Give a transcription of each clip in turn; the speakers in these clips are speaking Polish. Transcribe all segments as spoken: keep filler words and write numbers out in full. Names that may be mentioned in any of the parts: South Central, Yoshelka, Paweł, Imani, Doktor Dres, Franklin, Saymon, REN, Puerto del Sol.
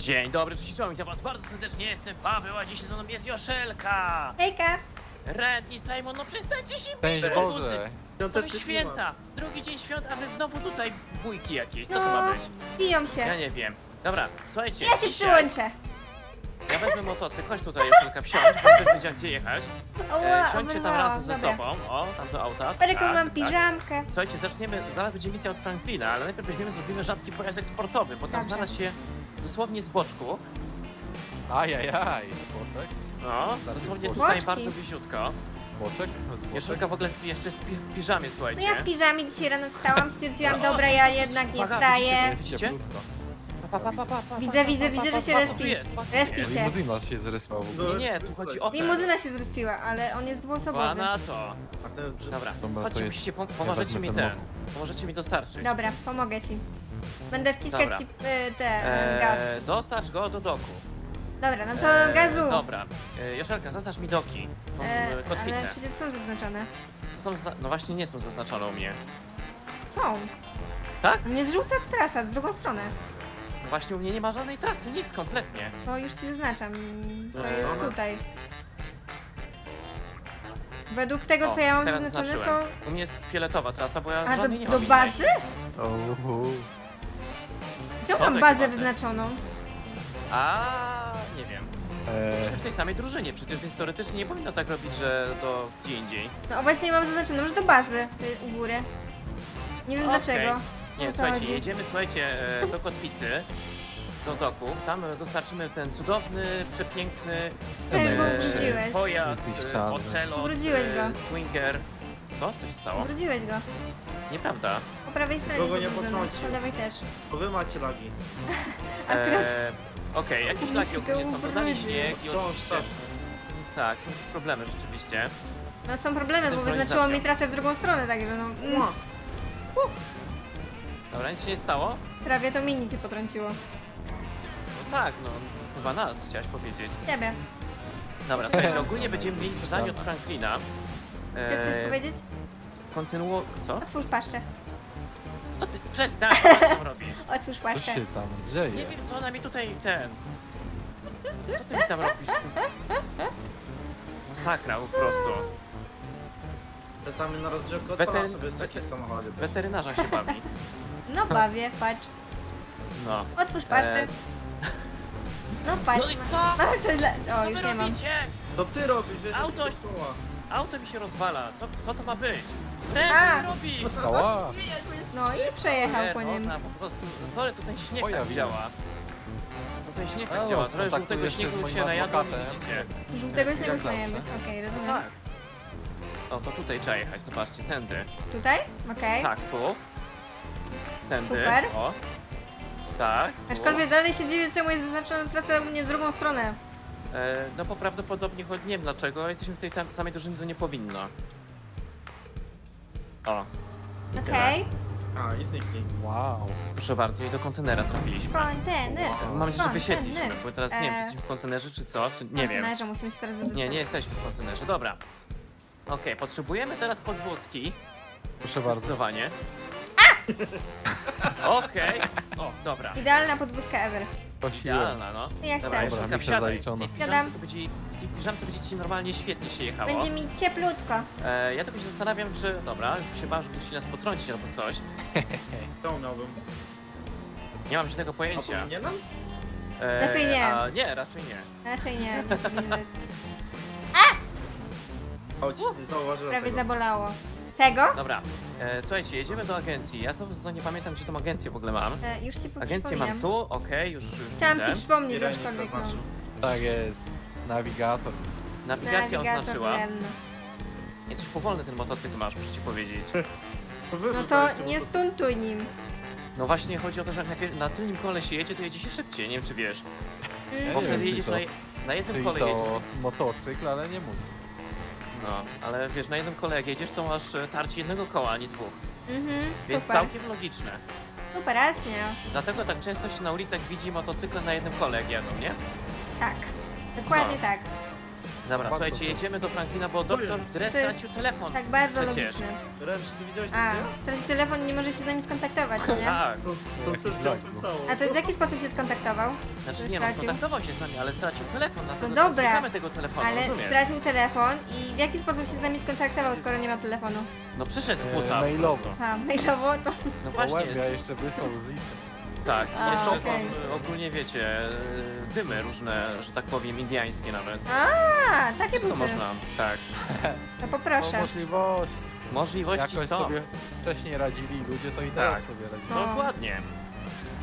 Dzień dobry, cześć, czołem, witam was bardzo serdecznie, jestem Paweł, a dzisiaj ze mną jest Yoshelka. Hejka. Ren i Simon, no przestańcie się bić, to jest święta, drugi dzień świąt, a wy znowu tutaj bójki jakieś, co no, to ma być? Biją się. Ja nie wiem. Dobra, słuchajcie. Ja się dzisiaj przyłączę. Ja wezmę motocykl, chodź tutaj, Yoshelka, wsiądź, będę wiedział gdzie jechać. E, Siądźcie tam razem ze sobą, o, tam do auta. Paryku, mam piżamkę. Słuchajcie, zaczniemy, zaraz będzie misja od Franklina, ale najpierw weźmiemy, zrobimy rzadki pojazd eksportowy, bo tam znalazł się dosłownie z boczku. Ajajaj, boczek. No, dosłownie tutaj boczki. Bardzo wyziutko. Boczek? Yoshelka w ogóle jeszcze w pi piżamie, słuchajcie. No ja w piżamie dzisiaj rano wstałam, stwierdziłam, no, dobra, ja jednak nie wstaję. Pa, pa, pa, pa, pa, widzę, pa, widzę, pa, pa, widzę, że się respi. Respi się. Limuzyna się zrespiła w ogóle. Nie, nie, tu chodzi o to. Limuzyna się zrespiła, ale on jest dwuosobowy. Na to. Dobra, chodźcie, musicie, pom pomożecie mi ten. Pomożecie mi dostarczyć. Dobra, pomogę ci. Będę wciskać dobra. Ci y, ten eee, gaz. Dostarcz go do doku. Dobra, no to eee, gazu. Dobra, Yoshelka, zaznacz mi doki. Tą eee, kotwicę. Ale przecież są zaznaczone. Są zna no właśnie nie są zaznaczone u mnie. Są. Tak? Nie jest żółta trasa, z drugą stronę. Właśnie u mnie nie ma żadnej trasy, nic kompletnie. No już ci zaznaczam, to no, jest no. Tutaj. Według tego, o, co ja mam zaznaczone, to... U mnie jest fioletowa trasa, bo ja a, żadnej do, nie mam. A, do bazy? Oho. Gdzie mam bazę bazy? Wyznaczoną? A nie wiem. Jesteśmy w tej samej drużynie, przecież więc teoretycznie nie powinno tak robić, że do gdzie indziej. No właśnie mam zaznaczoną, że do bazy u góry. Nie wiem okay. Dlaczego. Nie, słuchajcie, chodzi? Jedziemy, słuchajcie, do kotwicy, do doków, tam dostarczymy ten cudowny, przepiękny e, pojazd, ocelot, go. Swinger. Co? Coś stało? Ubrudziłeś go. Nieprawda. Po prawej stronie jest ubrudzony, po lewej też. Bo wy macie lagi. E, Okej, okay, jakieś lagi ogólnie są, dodali śnieg i oczywiście. Tak, są jakieś problemy rzeczywiście. No są problemy, bo wyznaczyło mi trasę w drugą stronę, także no... Mm. Uh. Dobra, nic się nie stało? Prawie to mini cię potrąciło. No tak, no chyba nas chciałaś powiedzieć. Ciebie. Dobra, słuchajcie, ogólnie będziemy mieli zadanie od Franklina. Chcesz eee, coś powiedzieć? Kontynuuj... co? Otwórz paszczę. Co ty? Przestań, co tam robisz? Otwórz paszczę. Co się tam dzieje? Nie wiem, co ona mi tutaj ten... Co ty mi tam robisz? Masakra po prostu. Czasami na rozgrzewkę odpala sobie takie samochody. Weterynarza się bawi. No bawię, patrz. No. Otwórz paszczę. Eee. No patrz. No i co? No, co, dla... o, co już nie mam. Co ty robisz? Auto... Auto mi się rozwala. Co, co to ma być? Ten robi! No i przejechał nie, po nim. Ona po prostu... Sorry, tutaj śnieg tak działa. Tutaj śnieg tak działa. Trochę żółtego śniegu się najadą, widzicie. Żółtego śniegu się najemy. Okej, rozumiem. O, to tutaj trzeba jechać, zobaczcie, tędy. Tutaj? Okej. Tak, tu. Tędy. Super. O. Tak. Aczkolwiek dalej się dziwię, czemu jest wyznaczona trasa u mnie w drugą stronę. E, no bo prawdopodobnie choć nie wiem dlaczego, jesteśmy w tej tam, samej drużynie, to nie powinno. O. Okej. Okay. A, i zniknij. Wow. Proszę bardzo, i do kontenera trafiliśmy. Kontener. Wow. Mam nadzieję, że wysiedliśmy, bo teraz e... nie wiem, czy jesteśmy w kontenerze, czy co, czy nie wiem. Musimy się teraz wydostać. Nie, nie jesteśmy w kontenerze, dobra. Okej, okay, potrzebujemy teraz podwózki. Proszę bardzo. Zdecydowanie. Okej, okay. O, dobra. Idealna podwózka ever. Idealna, no. Ja chcę. Dobra, Yoshelka, wsiadaj. W piżamce będzie ci normalnie świetnie się jechało. Będzie mi cieplutko. E, ja tylko się zastanawiam, czy... Dobra, już się bałem, że ktoś nas potrąci albo coś. To miałbym. Nie mam żadnego pojęcia. Nie mam? E, raczej nie. A, nie, raczej nie. Raczej nie. Chodź, zauważyłem. Prawie tego. Zabolało. Tego? Dobra. E, słuchajcie, jedziemy do agencji. Ja znowu nie pamiętam, gdzie tą agencję w ogóle mam. E, już ci agencję mam tu, okej, okay, już, już chciałam widzę. Ci przypomnieć, aczkolwiek. No. Tak jest. Nawigator. Nawigacja nawigator oznaczyła. Nie, coś powolny ten motocykl masz, muszę ci powiedzieć. No to nie stuntuj nim. No właśnie, chodzi o to, że jak na tylnym kole się jedzie, to jedzie się szybciej, nie wiem czy wiesz. Mm. Bo wtedy jedziesz na, na jednym kole jedziesz. To motocykl, ale nie mój. No, ale wiesz, na jednym kole jak jedziesz, to masz tarcie jednego koła, a nie dwóch. Mhm, więc super. Całkiem logiczne. Super, jasne. Dlatego tak często się na ulicach widzi motocykle na jednym kole, jak jadą, nie? Tak, dokładnie no. Tak. Dobra, bardzo słuchajcie, dobrze. Jedziemy do Franklina, bo doktor Dres stracił telefon. Tak, bardzo logiczne. Ren, ty widziałeś to? A, stracił telefon, nie może się z nami skontaktować, nie? Tak. To, to tak. A to w jaki sposób się skontaktował? Znaczy nie, no, skontaktował się z nami, ale stracił telefon. No dobra, mamy tego telefonu, ale rozumiem. Stracił telefon i w jaki sposób się z nami skontaktował, skoro nie ma telefonu? No przyszedł buta. E, mailowo. A, mailowo to... No właśnie. Ja jeszcze wysłał z listem. Tak, a, jeszcze okay. Są ogólnie, wiecie, dymy różne, że tak powiem, indiańskie nawet. A, takie buty. Można, tak. No poproszę. Bo możliwości. Możliwości jakoś są. Sobie wcześniej radzili ludzie, to i teraz tak. Sobie radzili. No. Dokładnie.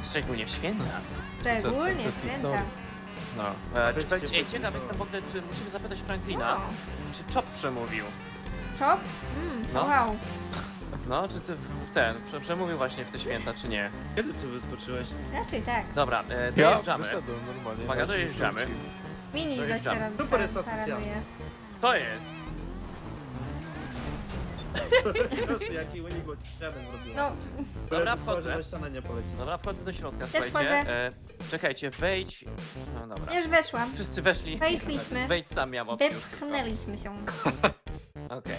Szczególnie w święta. Szczególnie w święta. No. Ej, ciekaw jestem w ogóle, czy musimy zapytać Franklina, wow. Czy Chop przemówił. Chop? Mm, no. Wow. No, czy ty ten przemówił właśnie w te święta, czy nie? Kiedy ty wyskoczyłeś? Raczej tak. Dobra, e, dojeżdżamy. Ja normalnie. Uwaga, dojeżdżamy. Mini dojeżdżamy. Dość teraz. Super jest ta sesja. To jest. Jaki unikot ścianem zrobiłem. No. Dobra, wchodzę. Dobra, wchodzę do środka, też słuchajcie. E, czekajcie, wejdź. No dobra. Już weszłam. Wszyscy weszli. Wejśliśmy. Wejdź sam, ja wam. Wepchnęliśmy się. Okej. Okay.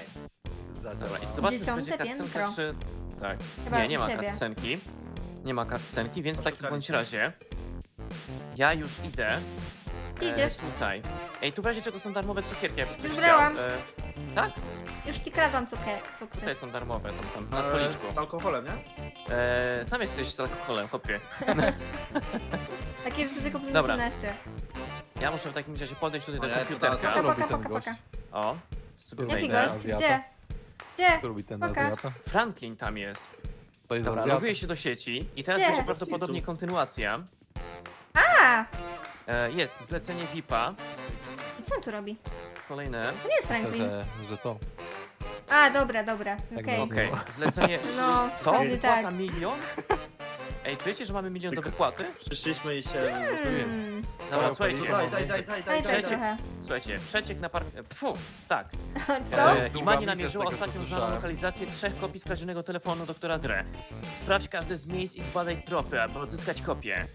Dobra, i zobaczmy, dziesiąte piętro. Czy... Tak. Chyba nie, nie ma cutscenki. Nie ma cutscenki, więc w takim bądź razie ja już idę. Idziesz? E, tutaj. Ej, tu w razie czego są darmowe cukierki. Już brałam. E, tak? Już ci kradłam cukier. Cuksy. Tutaj są darmowe, tam, tam na stoliczku. E, z alkoholem, nie? E, sam jesteś z alkoholem, chłopie. Takie rzeczy tylko plus osiemnaście. Ja muszę w takim razie podejść tutaj do komputerka. Poka, poka, poka, poka. O, sobie wejdę. Jaki gość? Gdzie? Gdzie? Robi ten Franklin tam jest. To jest dobra, loguje się do sieci i teraz gdzie? Będzie prawdopodobnie kontynuacja. A! E, jest zlecenie V I P-a. I co on tu robi? Kolejne. To nie jest Franklin. Że, że to. A, dobra, dobra. Okej. Okay. Okay. Zlecenie. No, co? Wypłata milion? Ej, czy wiecie, że mamy milion do wypłaty? Przyszliśmy i się hmm. Dobra, słuchajcie. Daj, daj, daj, daj, daj, daj trochę. Słuchajcie, przeciek na par... Pfu, tak. Co? E, Imani namierzyła ostatnią znaną lokalizację trzech kopii skradzionego telefonu doktora Dre. Sprawdź każde z miejsc i zbadaj tropy, aby odzyskać kopię.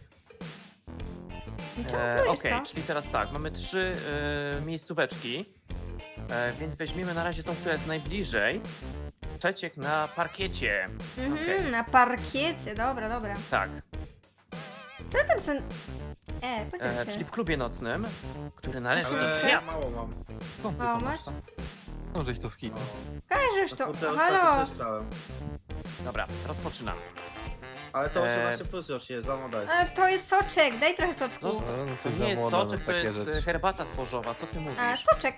E, Okej, okay, czyli teraz tak, mamy trzy e, miejscóweczki. E, więc weźmiemy na razie tą, która jest najbliżej. Przeciek na parkiecie. Mhm, okay. Na parkiecie, dobra, dobra. Tak. Co tam są... E, podziel się. E, czyli w klubie nocnym, który należy do dnia. Mało mam. Skąd mało masz? No, żeś to skinął. Kojarzysz to, to halo. Dobra, rozpoczynamy. Ale to osiemnaście plus już jest, za młoda jest. A, to jest soczek, daj trochę soczku. No, to nie jest soczek, to jest rzeczy. Herbata zbożowa, co ty mówisz? A, soczek.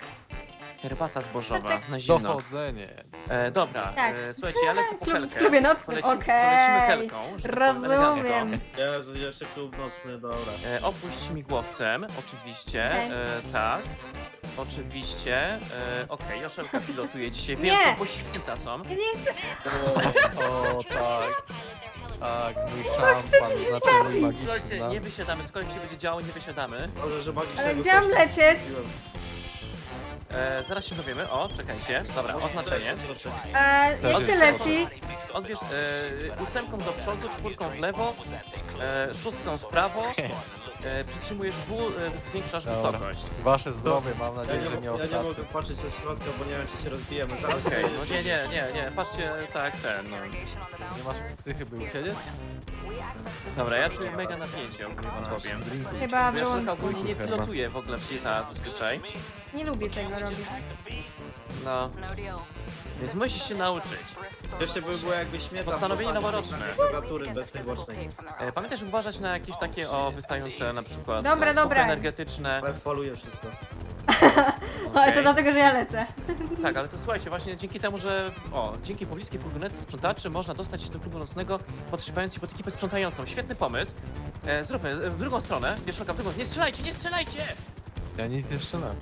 Herbata zbożowa, soczek. Na zimno. Dochodzenie. E, dobra, tak. E, słuchajcie, ja lecę po helkę. W klubie nocnym, okej. Rozumiem. Jezu, jeszcze klub nocny, dobra. E, opuść śmigłowcem, oczywiście, okay. e, tak. Oczywiście, e, okej, okay. Joszelka pilotuje dzisiaj, wiem, bo święta są. Nie chcę. O, o tak. Tak, mój szampan, chcecie się zabić. Słuchajcie, nie wysiadamy, skoro się będzie działo, nie wysiadamy. Może, że ale gdzie mam lecieć? E, zaraz się dowiemy. O, czekajcie. Dobra, oznaczenie. Eee, jak się leci? Odbierz e, ósemką do przodu, czwórką w lewo, e, szóstką w prawo. E, przytrzymujesz W, e, zwiększasz dobra. Wysokość. Wasze zdrowie, mam nadzieję, ja nie, że nie ostatnie. Ja nie mogę patrzeć od środka, bo nie wiem, czy się rozbijemy. Zaraz okay. No nie, nie, nie, nie. Patrzcie, tak, ten. No. Nie masz psychy, by usiedzieć? Dobra, ja czuję mega napięcie, ogólnie powiem. Chyba w ogóle ogólnie nie pilotuję w ogóle psa zazwyczaj. Nie lubię tego robić. No. Więc musisz się nauczyć. Jeszcze by było jakby śmietane. Postanowienie noworoczne. E, pamiętaj, że uważać na jakieś takie o wystające na przykład dobra, dobra. Energetyczne. Ale foluję wszystko. Okay. Ale to dlatego, że ja lecę. Tak, ale to słuchajcie, właśnie dzięki temu, że o, dzięki pobliskiej furgonetce sprzątaczy można dostać się do klubu nocnego, podszywając się pod ekipę sprzątającą. Świetny pomysł. E, zróbmy e, w drugą stronę. Joszelka, w drugą. Nie strzelajcie, nie strzelajcie! Ja nic nie strzelam.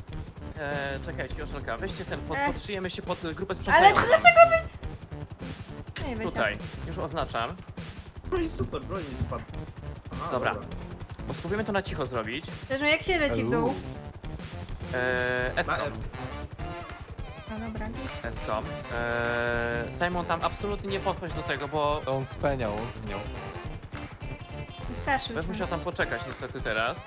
E, czekajcie, Joszelka, weźcie ten, pod, podszyjemy się pod grupę sprzątającą. Ale dlaczego wy... Nie, tutaj, już oznaczam. No i super, broń mi spadł. Aha, dobra. Bo spróbujemy to na cicho zrobić. Zresztą jak się leci w dół? Eee, Eskom. No dobra. Eskom. Eee, Simon tam absolutnie nie podchodź do tego, bo... To on speniał, on zmieniał. Straszył się. Musiał tam poczekać niestety teraz.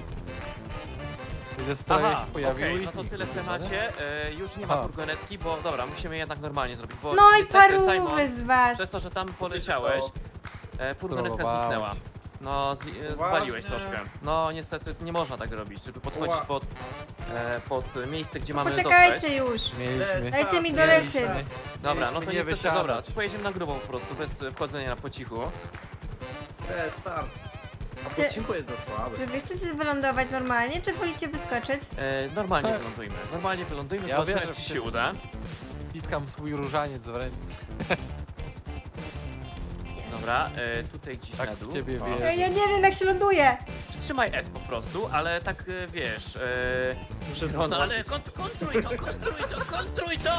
Gdzie strajek pojawił okay, i... no to tyle w temacie. E, już nie ma furgonetki, bo dobra, musimy jednak normalnie zrobić. Bo no i parówy z was! Przez to, że tam poleciałeś, e, furgonetka zniknęła. No, z, zwaliłeś troszkę. No niestety nie można tak robić, żeby podchodzić pod, e, pod miejsce, gdzie mamy poczekajcie dotrzeć. Poczekajcie już! Dajcie mi dolecieć! Dobra, no to nie niestety wysiadać. Dobra, pojedziemy na grubą po prostu, bez wchodzenia na po cichu. Start. A po cichu jest za słaby. Czy wy chcecie wylądować normalnie, czy wolicie wyskoczyć? E, normalnie tak. wylądujmy, normalnie wylądujmy, ja zobaczymy czy się uda. Piskam swój różaniec w ręce. Dobra, e, tutaj gdzieś tak na dół. Ja, ja nie wiem jak się ląduje. Trzymaj S po prostu, ale tak e, wiesz... E, muszę no, no, ale kont kontruj to, kontruj to, kontruj to!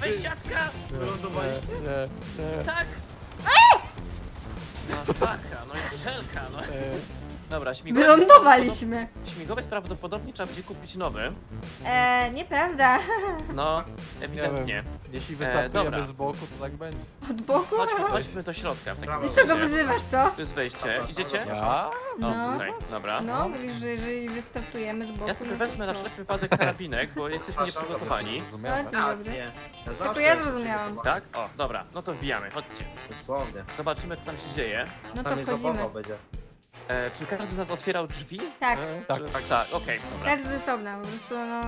Weź siatka! Wylądowaliście? Tak! Masakra, no i Yoshelka, no. Dobra, śmigłowiec. Wylądowaliśmy. Śmigłowiec prawdopodobnie trzeba będzie kupić nowy. Eee, nieprawda. No, ewidentnie. Jeśli wystartujemy z boku, to tak będzie. Od boku? Chodźmy, chodźmy do środka. I co go wyzywasz, co? To jest wejście. Idziecie? Ja? No, tutaj, dobra. No, mówisz, że jeżeli wystartujemy z boku... Ja sobie wezmę na wszelki wypadek karabinek, bo jesteśmy nieprzygotowani. No, dzień dobry. Tylko ja zrozumiałam. Tak? O, dobra, no to wbijamy, chodźcie. Dosłownie. Zobaczymy, co tam się dzieje. No to wchodzimy. E, czy każdy z nas otwierał drzwi? Tak. E, tak, tak, tak, okej, okay, dobra. Każdy z osobna, po prostu no...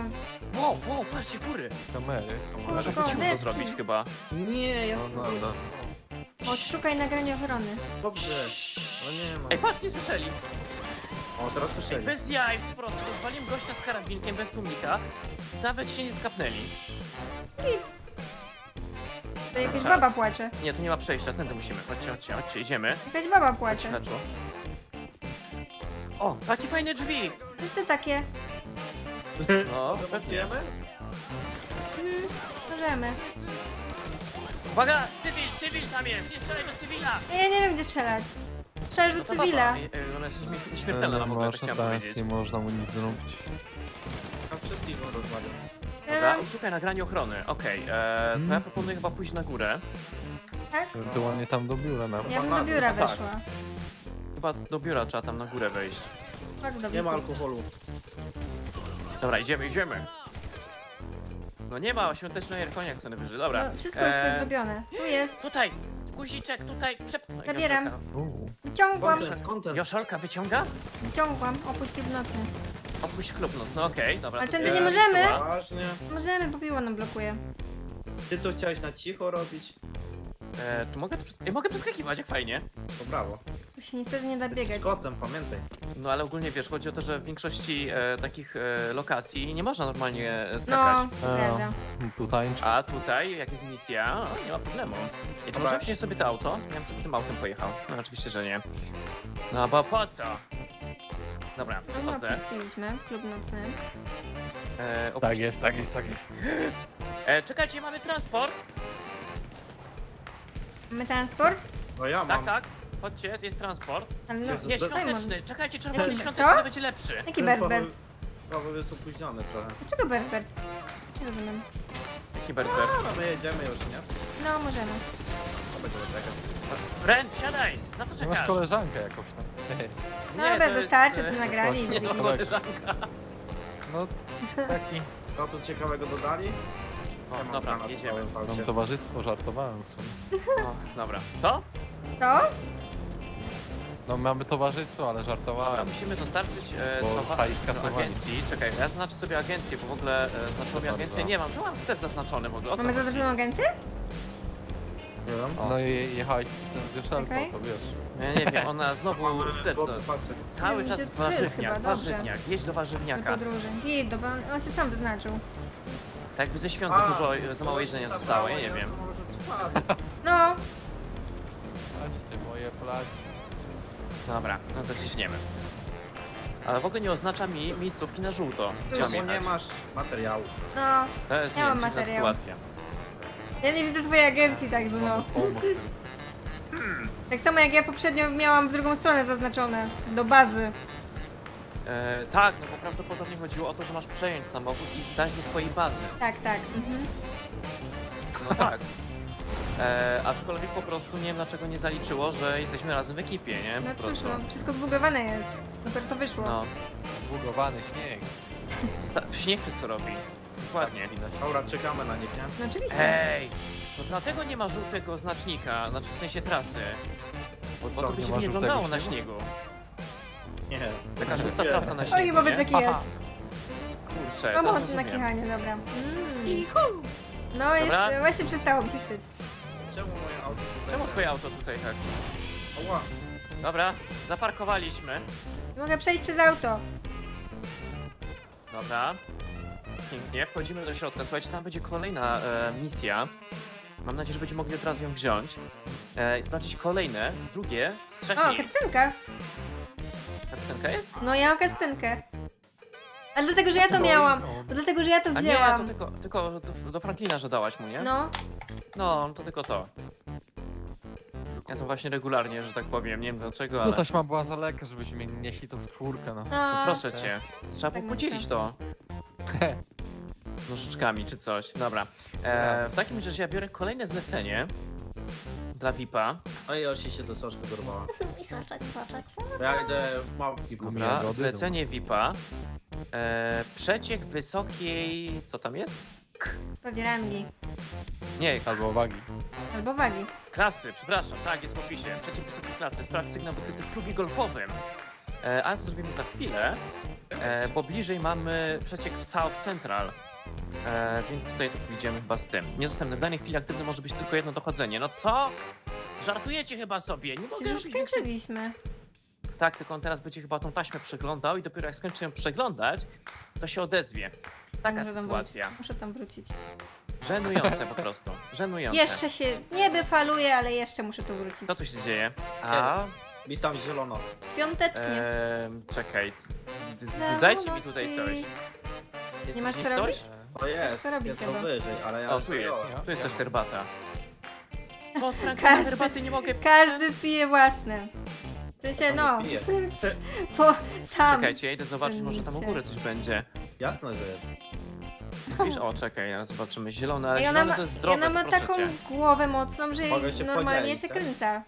Wow, wow, patrzcie, fury! Kamery. Może być cicho zrobić chyba. Nie, ja no, no, no. Odszukaj nagrania Wrony. Dobrze, ale nie ma. Ej, patrz, nie słyszeli! O, teraz słyszeli. Ej, bez jaj, po prostu, rozwaliłem gościa z karabinkiem, bez tłumika. Nawet się nie skapnęli. Nic. To jakaś baba płacze. Nie, tu nie ma przejścia, tędy musimy. Chodźcie, chodźcie, chodźcie, idziemy. Jakaś baba płacze. Chodźcie, o, takie fajne drzwi! Wiesz to takie? No, pewnie. Hmm, możemy. Uwaga! Cywil! Cywil tam jest! Nie strzelaj do cywila! Ja nie wiem gdzie strzelać. Strzelasz do cywila. Ona jest nieśmiertelna na mogę, chciałem powiedzieć. Nie można mu nic zrobić. A wszystkich go rozwalił. Dobra, szukaj nagranie ochrony. Okej, okay, to ja proponuję chyba pójść na górę. Tak? To ładnie tam do biura na ja bym do biura weszła. Chyba do biura trzeba tam na górę wejść. Tak, do nie ma alkoholu. Dobra, idziemy, idziemy. No nie ma, świąteczny jarkonia jak sobie wyżyć, dobra. No, wszystko już jest zrobione. Tu jest. Tutaj, guziczek, tutaj. Przep... Zabieram. Wyciągłam. Yoshelka wyciąga? Wyciągłam, opuść klub nocny. Opuść klub nocny, no okej, okay, dobra. Ale tędy nie możemy. Ważnie. Możemy, bo piło nam blokuje. Ty to chciałeś na cicho robić? Eee, tu mogę, ja mogę przeskakiwać, jak fajnie. To brawo. Tu się niestety nie da biegać. Z kotem, pamiętaj. No ale ogólnie wiesz, chodzi o to, że w większości e, takich e, lokacji nie można normalnie skakać. No, prawda. E, tutaj. A tutaj, jak jest misja, o, nie ma problemu. I czy możemy wziąć sobie to auto? Ja bym sobie tym autem pojechał. No oczywiście, że nie. No bo po co? Dobra, no, chodzę. Opuściliśmy klub nocny. E, tak jest, tak jest, tak jest. E, czekajcie, mamy transport. Mamy transport? No ja mam. Tak, tak. Chodźcie, jest transport. Ale no, Jezus, nie, świąteczny. Czekajcie, czerwony świąteczny będzie lepszy. Jaki Berbert? Paweł jest opóźniony trochę. Dlaczego Berbert? Nie rozumiem. Jaki Berbert? No, no my jedziemy już, nie? No, możemy. Ren, siadaj! Na co czekasz? Masz koleżankę jakoś tam. No, ale no, dostarczy, to nagrali. Nie, to koleżanka. No, taki. No, to ciekawego dodali? O, dobra, jedziemy. Mam towarzystwo, żartowałem w sumie. O, dobra. Co? Co? No mamy towarzystwo, ale żartowałem. Dobra, musimy dostarczyć e, do agencji. Czekaj, ja znaczę sobie agencję, bo w ogóle e, znaczonej agencję nie mam. Czy mam wstecz zaznaczony w ogóle? O, mamy zaznaczoną agencję? Nie wiem. No i jechaj z Yoshelką, okay. To wiesz. Nie, nie wiem, ona znowu wstecz. Cały czas warzywniak, warzywniak. Jeźdź do warzywniaka. Do podróży. Jej, do, on się sam wyznaczył. Tak jakby ze świąt za dużo, a, za mało jedzenia zostało, ja nie wiem. No! Patrzcie moje plagi. Dobra, no to ciśniemy. Ale w ogóle nie oznacza mi miejscówki na żółto. Czemu nie masz materiału? No, to jest, nie mam materiału. Sytuacja. Ja nie widzę twojej agencji, także no. Hmm. Tak samo jak ja poprzednio miałam w drugą stronę zaznaczone, do bazy. E, tak, no bo prawdopodobnie chodziło o to, że masz przejąć samochód i dać do swojej bazy. Tak, tak. Mhm. No tak. E, aczkolwiek po prostu nie wiem dlaczego nie zaliczyło, że jesteśmy razem w ekipie, nie? Po no cóż, no, wszystko zbugowane jest. Dopiero to wyszło. No. zbugowany śnieg. Śnieg wszystko robi. Dokładnie. Dobra, czekamy na nich, nie? No oczywiście. Ej! To dlatego nie ma żółtego znacznika, znaczy w sensie trasy. Bo, bo co, to by się nie wyglądało na śniegu. Nie, taka żółta trasa na śniegu. Oj, chyba by taki jest. Kurczę, no, to na kichanie, dobra. Mm. No dobra? Jeszcze, właśnie przestało mi się chcieć. Czemu moje auto tutaj? Czemu twoje auto tutaj tak? Oła. Dobra, zaparkowaliśmy. Mogę przejść przez auto. Dobra. Pięknie, wchodzimy do środka. Słuchajcie, tam będzie kolejna e, misja. Mam nadzieję, że będziemy mogli od razu ją wziąć. E, I sprawdzić kolejne, drugie z trzech O, miejsc. Kacynka. Kacynka jest? No ja mam kacynkę. Ale dlatego, że ja to miałam. Bo dlatego, że ja to wzięłam. A nie, to tylko, tylko do, do Franklina, że dałaś mu, nie? No. No, to tylko to. Ja to właśnie regularnie, że tak powiem, nie wiem dlaczego, ale... No taśma była za lekka, żebyśmy mnie nieśli to w czwórkę, no. no. no proszę cię, trzeba tak podzielić to. Nożyczkami czy coś, dobra. E, w takim razie ja biorę kolejne zlecenie dla V I P-a. Oj, Osi się do soczku dorwała. I soczek, soczek, soczek. Ja idę małpki po mnie. Zlecenie V I P-a. E, przeciek wysokiej... co tam jest? Pewnie rangi. Nie, albo wagi. Albo wagi. Klasy, przepraszam, tak, jest w opisie. Przeciek wysokiej klasy, sprawdź sygnał wykryty w klubie golfowym. E, ale to zrobimy za chwilę, e, bo bliżej mamy przeciek w South Central. E, więc tutaj to pójdziemy chyba z tym. Niedostępne w danej chwili aktywne może być tylko jedno dochodzenie. No co? Żartujecie chyba sobie, nie mogę już skończyliśmy. Tak, tylko on teraz będzie chyba tą taśmę przeglądał i dopiero jak skończy ją przeglądać, to się odezwie. Taka Muszę sytuacja. Tam Muszę tam wrócić. Żenujące po prostu. Żenujące. Jeszcze się nieby faluje, ale jeszcze muszę tu wrócić. Co tu się dzieje? A? Witam zielono. Świątecznie. Eee, czekaj. Dajcie mi tutaj coś. Jest nie masz co robić? To jest. Jest to wyżej, ale ja o, tu jest. Tu jest też herbata. O, każdy, herbaty nie mogę pić. Każdy pije własne. Ty się no. Po, sam. Czekajcie, ja idę zobaczyć, może tam u góry coś będzie. Jasne, że jest. Widzisz, o czekaj, ja zobaczymy zielone, ale zielone ma, to jest zdrowe, ona ma taką cię. głowę mocną, że normalnie cię kręca.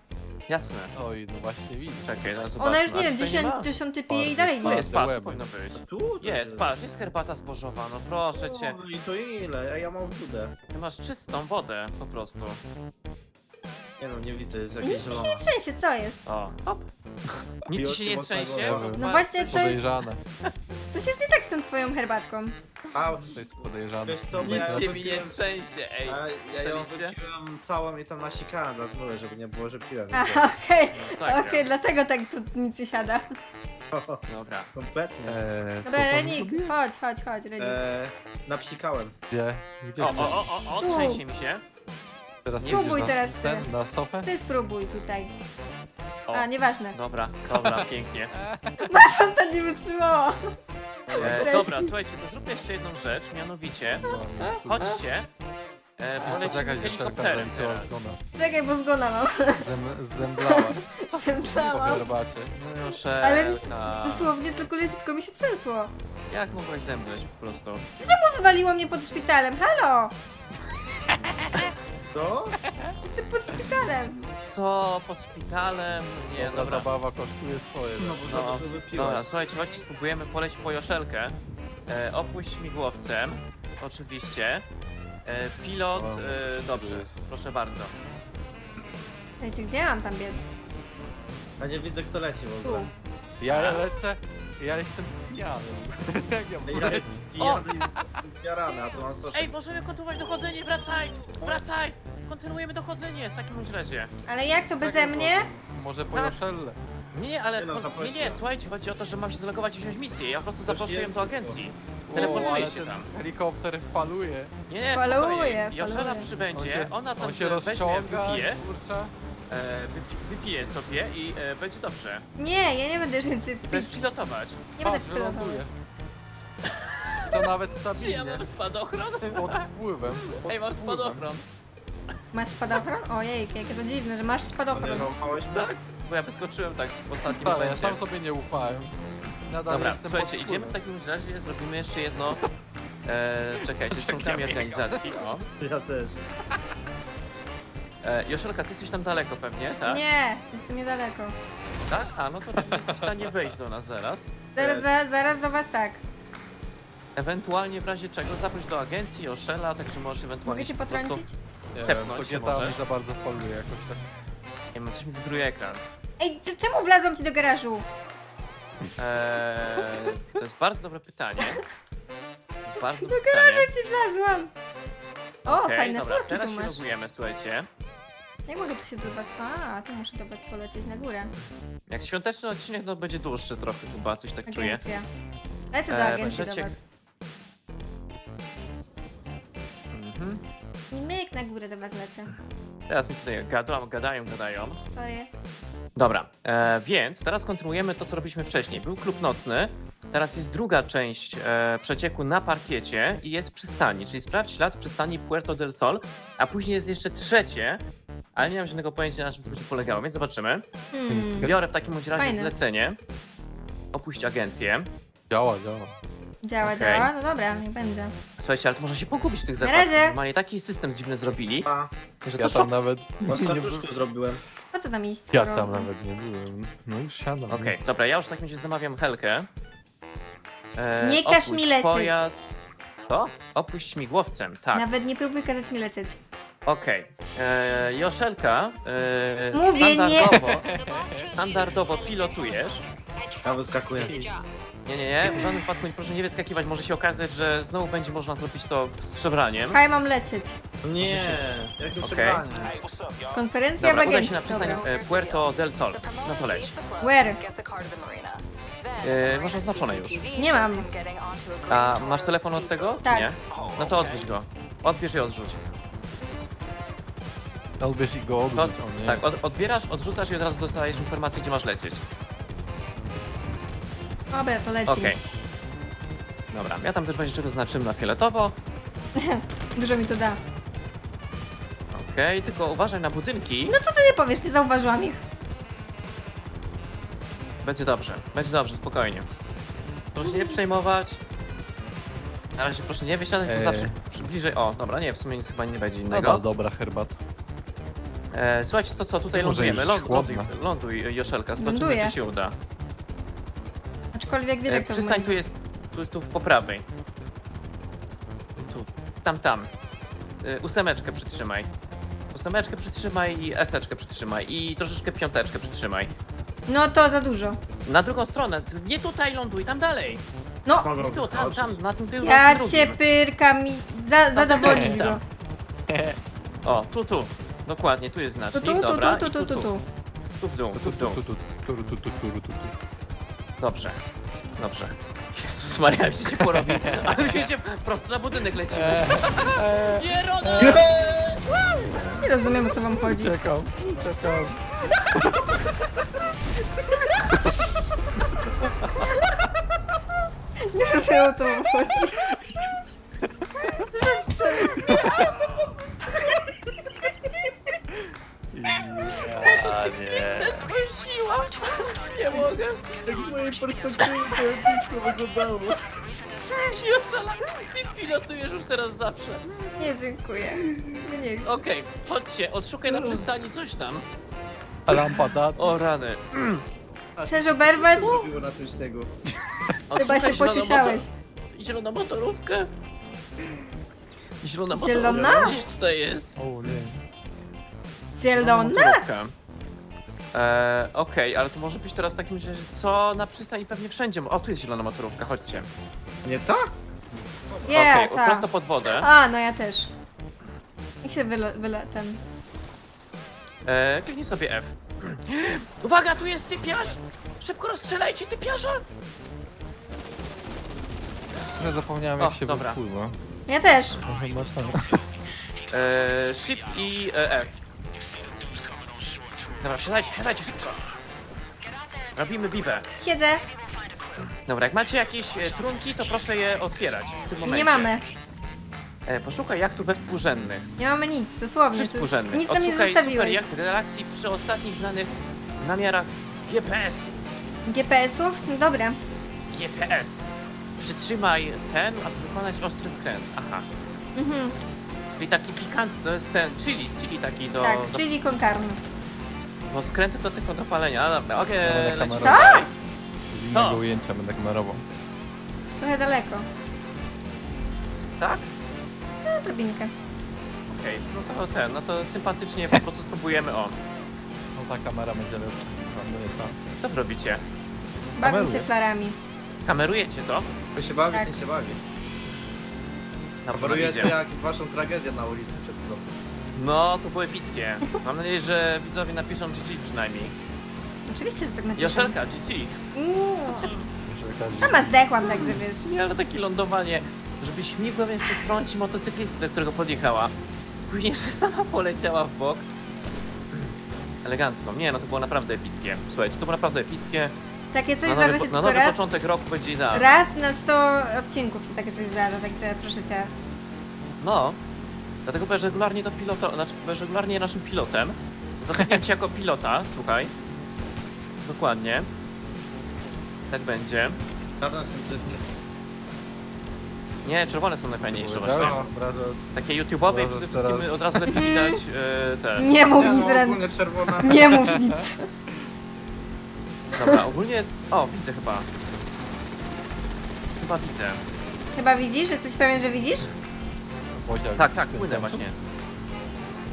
Jasne. Oj, no właśnie widzę. Czekaj, no zobaczmy. Ona już nie wiem, dziesiąty pije i dalej nie. Jest patrz, powinno być. Tu, tu jest, patrz, jest herbata zbożowa, no proszę o, cię. No i to ile? Ja, ja mam wodę. Ty masz czystą wodę, po prostu. Nie no, nie widzę, jest jakieś Nic zielone. Nic się nie trzęsie, co jest? O, hop. Nic się nie trzęsie. No właśnie to jest... Coś jest nie tak z tą twoją herbatką. A, to jest podejrzane. Wiesz co, nic się mi nie trzęsie, ej. A, ja ją wypiłem całą i tam nasikałem na zmulę, żeby nie było, że piłem. A, okej, okej, dlatego tak tu nic nie siada. Dobra. Kompletnie. Eee, Dobra, Renik, chodź, chodź, chodź, Renik. Eee, napsikałem. Gdzie? Gdzie? O, o, o, o, o, trzęsie mi się. Teraz nie spróbuj na, teraz ty. Ten, na sofę? Ty spróbuj tutaj. O. A, nieważne. Dobra, dobra, pięknie. Masz ostatnio wytrzymało. E, dobra, słuchajcie, to zróbmy jeszcze jedną rzecz, mianowicie, chodźcie, e, polecimy helikopterem teraz. Czekaj, bo zgona mam. Zem, zemdlała. Co zemdlała? No już, ale dosłownie tylko leży, tylko mi się trzęsło. Jak mogłaś zemdleć po prostu? Czemu wywaliło mnie pod szpitalem? Halo! Co? Jestem pod szpitalem. Co? Pod szpitalem? Nie, dobra. dobra. Zabawa kosztuje swoje. No, bo no, za wypiłem. Dobra, słuchajcie, chodźcie, spróbujemy polecić po Joszelkę. E, opuść śmigłowcem, oczywiście. E, pilot, wow, e, dobrze, proszę bardzo. Słuchajcie, gdzie mam tam biec? A nie widzę, kto leci w ogóle. Tu. Ja lecę, ja jestem pijany. Ja jestem pijany i jarany, a to mam soszę. Ej, możemy kontynuować dochodzenie, wracaj! Wracaj! Kontynuujemy dochodzenie w takim razie. Ale jak to beze mnie? Może po Joshelle. Nie, ale nie, nie, słuchajcie, chodzi o to, że mam się zalogować i wziąć misję. Ja po prostu zaproszę ją do agencji. Teleportuję się tam. Helikopter faluje. Nie, nie, faluje. Joshella przybędzie, ona tam się rozciąga, kurczę. Wypiję sobie i e, będzie dobrze. Nie, ja nie będę więcej pić. Będziesz pilotować. Nie będę pilotować. To nawet stabilnie. Ja mam spadochron? Pod wpływem. Pod Ej, mam spadochron. Masz spadochron? Ojej, jakie to dziwne, że masz spadochron. Nie zaufałeś mi? Tak, bo ja wyskoczyłem tak w ostatnim momencie. Ja sam sobie nie ufałem. Nadal Dobra, słuchajcie, idziemy w takim razie, zrobimy jeszcze jedno... E, czekajcie, z członkami organizacji. O. Ja też. E, Joszelka, ty jesteś tam daleko pewnie, tak? Nie, jestem niedaleko. Tak? A, no to czy jesteś w stanie wejść do nas zaraz. Zaraz, zaraz, zaraz do was, tak. Ewentualnie w razie czego zaproś do agencji, Yoshela, także możesz ewentualnie... Mogę cię potrącić? Nie wiem, to G T A za bardzo poluje jakoś tak. Nie wiem, coś mi wygruje ekran. Ej, to czemu wlazłam ci do garażu? Eee, to jest bardzo dobre pytanie. To jest bardzo dobre do garażu pytanie. Ci wlazłam! O, okay, fajne dobra, furki tu masz. Teraz się logujemy, słuchajcie. Jak mogę tu się do was... A, tu muszę do was polecieć na górę. Jak świąteczny odcinek, no będzie dłuższy trochę chyba, coś tak Agencja. Czuję. Lecę do eee, agencji do was. Mhm. I myk na górę do was lecę. Teraz mi tutaj gadają, gadają, gadają. Sorry. Dobra, e, więc teraz kontynuujemy to, co robiliśmy wcześniej. Był klub nocny, teraz jest druga część e, przecieku na parkiecie i jest w przystani, czyli sprawdź ślad w przystani Puerto del Sol, a później jest jeszcze trzecie, ale nie mam żadnego pojęcia, na czym to będzie polegało, więc zobaczymy. Hmm. Biorę w takim razie Fajne. zlecenie. Opuść agencję. Działa, działa. Działa, okay. działa, no dobra, nie będę. Słuchajcie, ale to można się pogubić w tych zakładach. Normalnie taki system dziwny zrobili. A, że ja to tam szok... nawet nie by... zrobiłem. Po co tam iść? Ja tam nawet nie byłem. No już siadam. Okej, okay, dobra, ja już tak mi się zamawiam Helkę. E, nie każ mi lecieć. Pojazd. To? Opuść migłowcem, tak. Nawet nie próbuj kazać mi lecieć. Okej. Okay. Yoshelka. E, Mówię, standardowo, nie. Standardowo pilotujesz. Ja wyskakuję. Nie, nie, nie, w żadnym wypadku proszę nie wyskakiwać, może się okazać, że znowu będzie można zrobić to z przebraniem. Haj, mam lecieć. Nie, jakim okay. Konferencja dobra, w agencji. Udaj się na przystań dobra. Puerto del Sol, no to leć. Where? Yy, masz oznaczone już. Nie mam. A masz telefon od tego? Tak. Nie? No to odrzuć go. Odbierz i odrzuć. Odbierz i go odrzuć. To, tak, od, odbierasz, odrzucasz i od razu dostajesz informację, gdzie masz lecieć. Dobra, to leci. Okej. Okay. Dobra, ja tam też będzie czego znaczymy na fioletowo. Dużo mi to da. Okej, okay, tylko uważaj na budynki. No co ty nie powiesz, nie zauważyłam ich. Będzie dobrze, będzie dobrze, spokojnie. Proszę się nie przejmować. Na razie proszę nie wysiadać, bo zawsze przybliżej. O, dobra, nie, w sumie nic chyba nie będzie innego. No dobra, herbata. E, słuchajcie, to co, tutaj lądujemy. Ląduj, ląduj, Yoshelka, zobaczymy, czy się uda. Aczkolwiek wiesz, jak to przystań tu jest, tu, tu po prawej. Tu, tam, tam. Yy, ósemeczkę przytrzymaj. Ósemeczkę przytrzymaj i eseczkę przytrzymaj. I troszeczkę piąteczkę przytrzymaj. No to za dużo. Na drugą stronę, nie tutaj ląduj, tam dalej. No. I tu, tam, tam, na tym tyłu. Ja cię pyrkam i za, zadowolić go. O, tu, tu. Dokładnie, tu jest znacznik, tu, tu, dobra. Tu, tu, tu, tu, tu. Tu w dół, tu w dół. Dobrze, dobrze. Jezus Maria, mi się cię porobi, ale mi się prosto na budynek lecimy. Nie, Roda! Nie rozumiem, o co wam chodzi. Czekam, czekam. Nie rozumiem, o co wam chodzi. Żebce. Ja nie. Nie mogę. Tak z mojej perspektywy to epicko wyglądało. Nie pilotujesz już teraz zawsze. Nie, dziękuję. Nie, nie. Okej, okay, chodźcie, odszukaj na przystani coś tam. Lampada. O rany. Chcesz oberwać? Chyba się posiusiałeś. Zieloną motorówkę. Zielona motorówka. Zielona? Gdzieś tutaj jest. O, nie. Zielona? Eee, okej, okay, ale to może być teraz w takim razie, co na przystani pewnie wszędzie. O, tu jest zielona motorówka, chodźcie. Nie ta? Nie, okay, ta. Prosto pod wodę. A, no ja też. I się wyle... wyle ten... Eee, kliknij sobie F. Uwaga, tu jest typiarz! Szybko rozstrzelajcie typiarza! Ja zapomniałem, jak o, się dobra. Wypływa. Ja też. Eee, Shift i F. Dobra, wsiadajcie, wsiadajcie szybko. Robimy bibę. Siedzę. Dobra, jak macie jakieś e, trunki, to proszę je otwierać w tym momencie. Nie mamy. E, poszukaj jachtów we współrzędnych. Nie mamy nic, dosłownie. Przy współrzędnych. Nic tam nie zostawiłeś. Odszukaj super relakcji przy ostatnich znanych namiarach G P S-u. G P S-u? No dobra. G P S. Przytrzymaj ten, aby wykonać ostry skręt. Aha. Mhm. Czyli taki pikantny, to jest ten chili, chili taki do... Tak, do... chili con carne. Bo skręty to tylko do palenia, no dobra, okej, okay, leci. Co? Z innego no. ujęcia będę kamerował. Trochę daleko. Tak? No, drobinkę. Okej, okay, no to ten, no to sympatycznie po prostu spróbujemy on. No ta kamera będzie lepsza, no co wy robicie? Bawię się flarami. Kamerujecie to? Wy się bawicie, tak. się bawi. Kamerujecie jak waszą tragedię na ulicy przed chwilą. No, to były epickie. Mam nadzieję, że widzowie napiszą G G przynajmniej. Oczywiście, że tak napiszą. Joszelka, G G. Sama zdechłam, także wiesz. Nie, ale takie lądowanie, żeby śmigłem jeszcze strącić motocyklistę, do którego podjechała. Później jeszcze sama poleciała w bok. Elegancko. Nie, no to było naprawdę epickie. Słuchajcie, to było naprawdę epickie. Takie coś zdarza się tylko raz. Na nowy początek roku będzie idealny. Raz na sto odcinków się takie coś zdarza, także proszę cię. No. Dlatego byłeś regularnie do pilota, znaczy byłeś regularnie naszym pilotem. Zatrudniam cię jako pilota, słuchaj. Dokładnie. Tak będzie. Czarne są wszystkie. Nie, czerwone są najfajniejsze właśnie. No, takie YouTube'owe i przede wszystkim od razu lepiej widać yy, te. Nie mów nic, Ren. Nie mów nic. Dobra, ogólnie... O, widzę chyba. Chyba widzę. Chyba widzisz? Jesteś pewien, że widzisz? Tak, tak, płynę właśnie.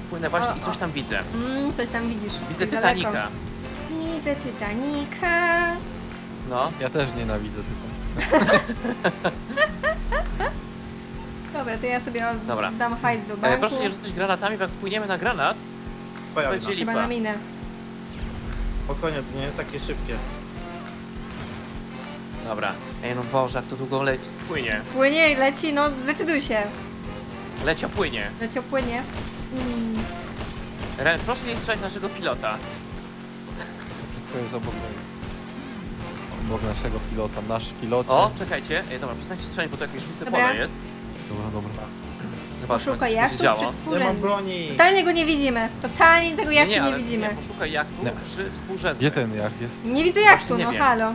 Płynę właśnie o, i coś tam widzę. Mm, coś tam widzisz. Widzę Titanika. Widzę Titanika. No, ja też nienawidzę Titanika. Dobra, to ja sobie Dobra. dam hajs do banku. E, proszę nie rzucić granatami, bo jak wpłyniemy na granat, to będzie lipa. Chyba na minę. Spokojnie, to nie jest takie szybkie. Dobra. Ej, no Boże, jak to długo leci. Płynie. Płynie i leci, no zdecyduj się. Lecio płynie. Lecio płynie. Mm. Ren, proszę nie strzelać naszego pilota. Wszystko jest obok Obok naszego pilota, nasz pilot. O, czekajcie. Ej, dobra, przestańcie strzelać, bo to jakieś żółte pole jest. Dobra, dobra. Zobaczmy, poszukaj jachtu przy współrzędnym. Nie mam broni. Totalnie go nie widzimy. Totalnie tego jachtu nie, nie, nie widzimy. Nie, poszukaj jachtu no. przy współrzędnym. Gdzie ten jacht jest? Nie widzę jachtu, no wiem. halo.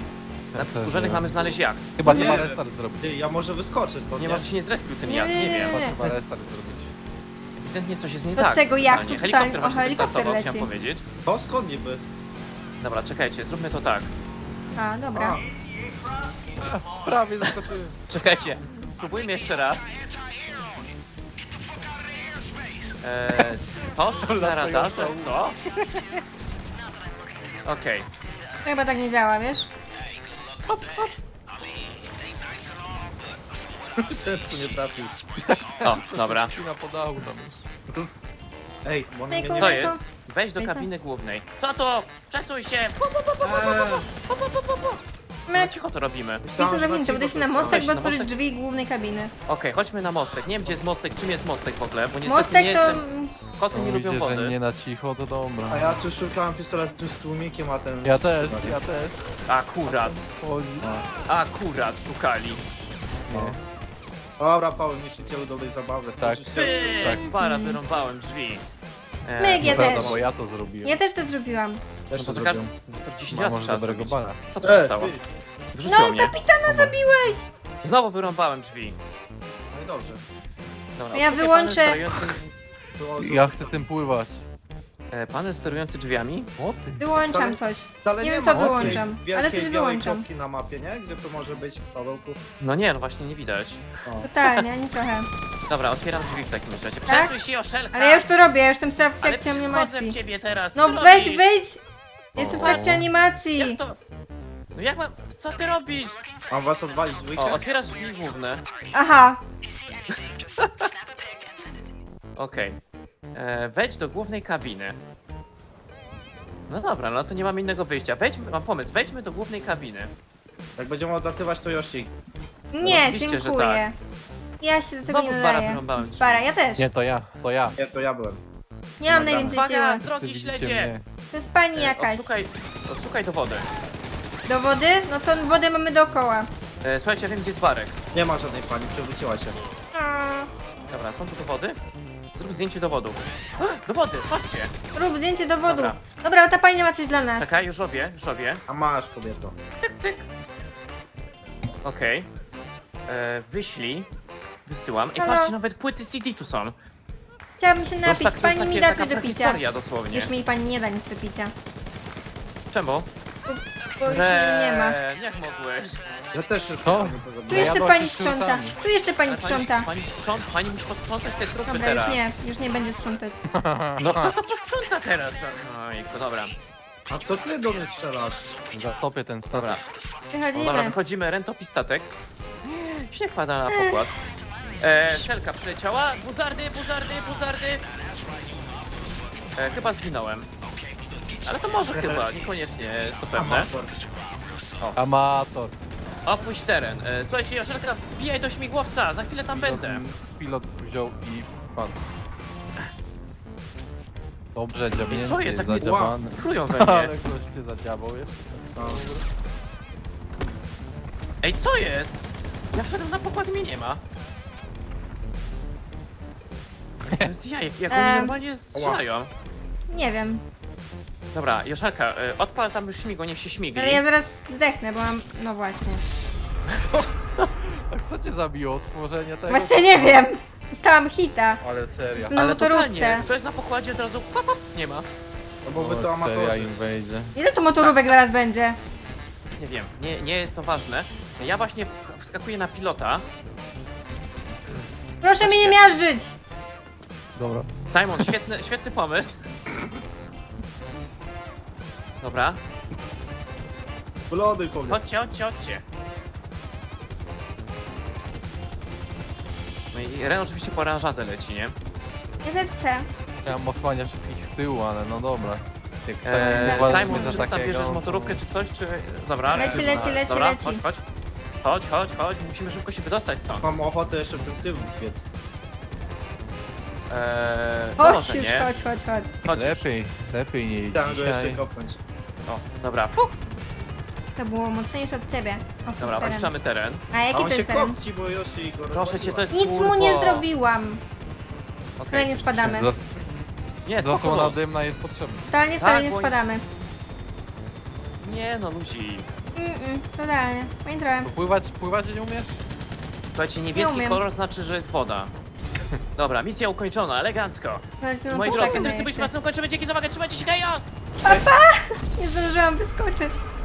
Na współrzędnych mamy znaleźć jacht. Chyba nie. trzeba restart zrobić. Ty, ja może wyskoczę stąd. Nie, nie. może się nie zrespił ten jacht, nie, nie, nie wiem. Chyba trzeba restart zrobić. Ewidentnie coś jest nie Od tak. Od tego jachtu tutaj. Helikopter właśnie helikopter leci. Chciałem powiedzieć. To skąd niby? Dobra, czekajcie, zróbmy to tak. A, dobra. A, prawie zaskoczyłem. Czekajcie, spróbujmy jeszcze raz. Eee, poszedł na radarze, co? Okej. Okay. Chyba tak nie działa, wiesz? Hop, hop. Sercu nie trafił. O, dobra. Ej, to jest. Wejdź do kabiny głównej. Co to? Przesuń się! No cicho to robimy. Jestem zamknięty, bo się na mostek, bo otworzyć drzwi głównej kabiny. Okej, okay, chodźmy na mostek. Nie wiem, gdzie jest mostek, czym jest mostek w ogóle, bo nie Mostek nie to... Jestem... Koty nie lubią wody. Nie na cicho, to dobra. A ja tu szukałem pistoletu z tłumikiem, a ten... Ja też, ja też. Akurat. Akurat szukali. No. Dobra, Paweł, nie chcieli dobrej zabawy. Tak, tak. Para, wyrąbałem drzwi. Eee, ja też. Bo ja to zrobiłem. Ja też to zrobiłam. Ja też to zrobiłam. dziesięć razy dobrego bala. Co to się stało? No, kapitana zabiłeś! Znowu wyrąbałem drzwi. No i dobrze. Dobra, ja wyłączę... Ja chcę tym pływać. E, panel sterujący drzwiami? O, ty. Wyłączam coś. Wcale nie wiem co wyłączam, okay. ale coś wyłączam. Na mapie, nie? Gdzie to może być, Pawełku? No nie, no właśnie nie widać. O. Totalnie, ani trochę. Dobra, otwieram drzwi w takim razie. Tak? Przesuń się, Joszelka! Ale ja już to robię, ja jestem w trakcie akcji animacji. W ciebie teraz. No ty weź, robisz? Wyjdź! Jestem w trakcie animacji. Jak to? No jak mam... Co ty robisz? Mam was odwalić, wyjść. O, otwierasz drzwi główne. Aha. Okej. Okay. E, wejdź do głównej kabiny. No dobra, no to nie mam innego wyjścia. Wejdźmy, mam pomysł, wejdźmy do głównej kabiny. Jak będziemy odlatywać, to Yoshi. Nie, no, dziękuję. Że tak. Ja się do tego Znowu nie nadaję. Z bara, ja też. Nie, to ja, to ja. Nie, to ja byłem. Nie mam najwięcej siły. Drogi śledzie. Mnie. To jest pani jakaś. E, odszukaj, odszukaj do wody. Do wody? No to wody mamy dookoła. E, słuchajcie, ja wiem gdzie jest barek. Nie ma żadnej pani, przewróciła się. A. Dobra, są tu do wody? Zrób zdjęcie dowodu. Do wody, patrzcie! Rób zdjęcie dowodu. Dobra, Dobra ta pani ma coś dla nas. Czekaj, już robię, już robię. A masz, kobieto. Cyk, cyk. Okej. Okay. Eee, wyślij. Wysyłam. I patrzcie, nawet płyty C D tu są. Chciałabym się napić, tak, pani tak, mi da coś do picia. Historia, dosłownie. Już mi pani nie da nic do picia. Czemu? Bo już mnie nie ma. Jak mogłeś? Ja też to. Tu jeszcze pani sprząta. Tu jeszcze pani sprząta. Pani sprząta, pani musi posprzątać te trupy teraz. Dobra, już nie, już nie będzie sprzątać. No to to posprząta teraz. No dobra. A to ty do mnie strzelasz. Zatopię ten statek. Wychodzimy. Dobra, wychodzimy, Ren topi statek. Śnieg pada na pokład. Eee, szelka przyleciała. Buzardy, buzardy, buzardy. Eee, chyba zginąłem. Ale to może chyba, niekoniecznie, to pewne. O. Amator. Opuść teren. E, słuchajcie, Joszelka, wbijaj do śmigłowca, za chwilę tam pilot, będę. Pilot wziął i padł. Dobrze, dziabnięty, co jest, zadziabany. Plują we mnie. Ale ktoś cię zadziabał jeszcze. No. Ej, co jest? Ja wszedłem na pokład, mnie nie ma. Ja, jak, jak oni normalnie strzelają. Nie wiem. Dobra, Joszelka, odpal tam już śmigło, niech się śmigli. Ale ja zaraz zdechnę, bo mam... no właśnie. A co cię zabiło od tworzenia tego? Właśnie nie wiem! Stałam hita. Ale serio. Ale totalnie, to jest na pokładzie od razu pop, pop, nie ma. No bo wy to amatorzy. Im wejdzie. Ile to motorówek tak zaraz będzie? Nie wiem, nie, nie jest to ważne. Ja właśnie wskakuję na pilota. Proszę Patrzcie. mnie nie miażdżyć! Dobra. Simon, świetny, świetny pomysł. Dobra. Blody, powiem. Chodźcie, chodźcie, chodźcie. No i Ren oczywiście po oranżadę leci, nie? Ja też chcę. Ja osłania wszystkich z tyłu, ale no dobra. Eee, Simon, czy tam bierzesz motorówkę czy coś, czy... Dobra, leci, leci, leci, leci. Dobra, chodź, chodź. Chodź, chodź, chodź. Musimy szybko się wydostać stąd. Mam ochotę jeszcze w tym tyłu biec. Eee, chodź już, nie. chodź, chodź, chodź. chodź lepiej, lepiej nie idzie. Tam go jeszcze kopnąć. O, dobra. Puh. To było mocniejsze od ciebie. O, dobra, teren. opuszczamy teren. A jaki to jest teren? Kopci, bo Yoshi go Proszę cię, to jest Nic kurwa. mu nie zrobiłam. Okay, Tyle nie spadamy. Zas... Nie, zasłona dymna jest potrzebna. Totalnie wcale tak, nie spadamy. Nie, nie no, ludzi. Mm, mm, totalnie. Moim trochę. Pływać, pływać nie umiesz? Słuchajcie, niebieski nie kolor znaczy, że jest woda. Dobra, misja ukończona, elegancko. No, moi drodzy, to jest byliśmy, nas ukończymy, dzięki za uwagę, trzymajcie się, chaos! Papa! Nie zdążyłam wyskoczyć.